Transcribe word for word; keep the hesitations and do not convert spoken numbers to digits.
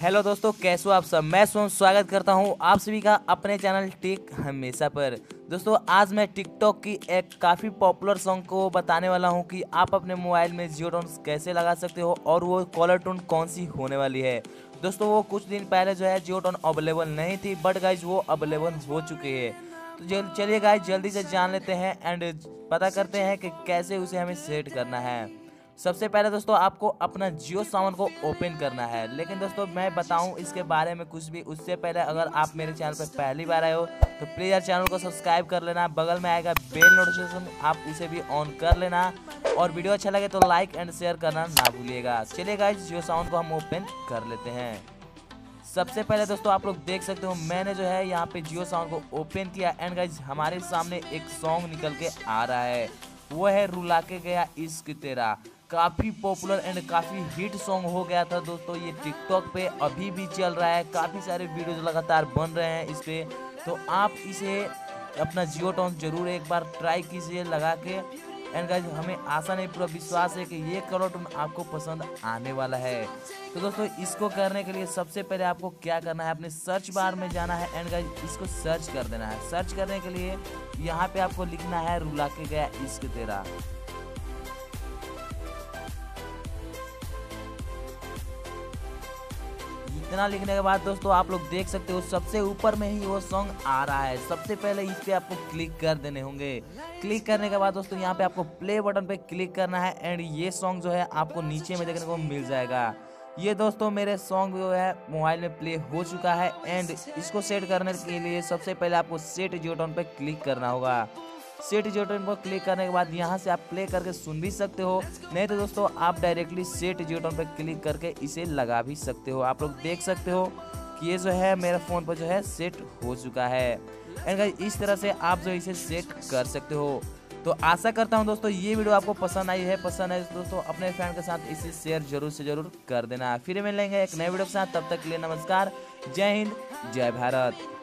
Hello दोस्तों, कैसे हो आप सब। मैं सोम स्वागत करता हूं आप सभी का अपने चैनल टिक हमेशा पर। दोस्तों आज मैं टिकटॉक की एक काफ़ी पॉपुलर सॉन्ग को बताने वाला हूं कि आप अपने मोबाइल में जियो टोन कैसे लगा सकते हो और वो कॉलर टोन कौन सी होने वाली है। दोस्तों वो कुछ दिन पहले जो है जियो टोन अवेलेबल नहीं थी, बट गाइज वो अवेलेबल हो चुकी है। तो चलिए गाइज जल्दी से जान लेते हैं एंड पता करते हैं कि कैसे उसे हमें सेट करना है। सबसे पहले दोस्तों आपको अपना जियो सावन को ओपन करना है। लेकिन दोस्तों मैं बताऊं इसके बारे में कुछ भी उससे पहले अगर आप मेरे चैनल पर पहली बार आए हो तो प्लीज़ यार चैनल को सब्सक्राइब कर लेना। बगल में आएगा बेल नोटिफिकेशन, आप उसे भी ऑन कर लेना। और वीडियो अच्छा लगे तो लाइक एंड शेयर करना ना भूलिएगा। चलिए गाइस जियो सावन को हम ओपन कर लेते हैं। सबसे पहले दोस्तों आप लोग देख सकते हो मैंने जो है यहाँ पे जियो सावन को ओपन किया एंड गाइस हमारे सामने एक सॉन्ग निकल के आ रहा है, वो है रुला के गया इश्क तेरा। काफ़ी पॉपुलर एंड काफ़ी हिट सॉन्ग हो गया था दोस्तों। ये टिकटॉक पे अभी भी चल रहा है, काफ़ी सारे वीडियोज लगातार बन रहे हैं इस पर। तो आप इसे अपना जियो टोन जरूर एक बार ट्राई कीजिए लगा के एंड गाइज हमें आशा नहीं, पूरा विश्वास है कि ये कलर टोन आपको पसंद आने वाला है। तो दोस्तों इसको करने के लिए सबसे पहले आपको क्या करना है, अपने सर्च बार में जाना है एंड गाइज इसको सर्च कर देना है। सर्च करने के लिए यहाँ पे आपको लिखना है रुला के गया इश्क तेरा। इतना लिखने के बाद दोस्तों आप लोग देख सकते हो सबसे ऊपर में ही वो सॉन्ग आ रहा है। सबसे पहले इस पर आपको क्लिक कर देने होंगे। क्लिक करने के बाद दोस्तों यहाँ पे आपको प्ले बटन पे क्लिक करना है एंड ये सॉन्ग जो है आपको नीचे में देखने को मिल जाएगा। ये दोस्तों मेरे सॉन्ग जो है मोबाइल में प्ले हो चुका है एंड इसको सेट करने के लिए सबसे पहले आपको सेट जियो टोन पर क्लिक करना होगा। सेट जियो टोन पर क्लिक करने के बाद यहाँ से आप प्ले करके सुन भी सकते हो, नहीं तो दोस्तों आप डायरेक्टली सेट जियो टोन पर क्लिक करके इसे लगा भी सकते हो। आप लोग देख सकते हो कि ये जो है मेरा फ़ोन पर जो है सेट हो चुका है एंड गाइस इस तरह से आप जो इसे सेट कर सकते हो। तो आशा करता हूं दोस्तों ये वीडियो आपको पसंद आई है। पसंद आई दोस्तों अपने फ्रेंड के साथ इसे शेयर जरूर से जरूर कर देना। फिर मिलेंगे एक नए वीडियो के साथ, तब तक के लिए नमस्कार, जय हिंद, जय भारत।